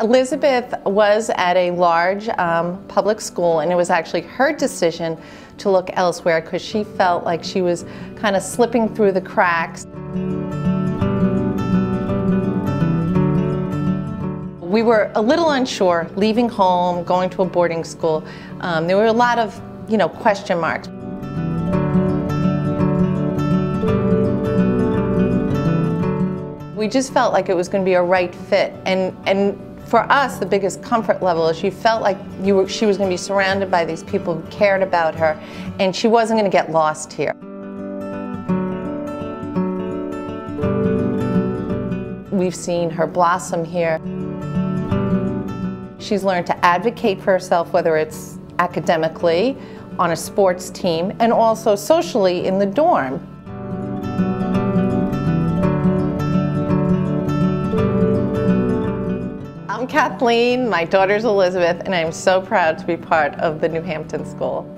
Elizabeth was at a large public school, and it was actually her decision to look elsewhere because she felt like she was kind of slipping through the cracks. We were a little unsure, leaving home, going to a boarding school. There were a lot of, question marks. We just felt like it was going to be a right fit, and for us, the biggest comfort level is she felt like she was going to be surrounded by these people who cared about her, and she wasn't going to get lost here. We've seen her blossom here. She's learned to advocate for herself, whether it's academically, on a sports team, and also socially in the dorm. I'm Kathleen, my daughter's Elizabeth, and I'm so proud to be part of the New Hampton School.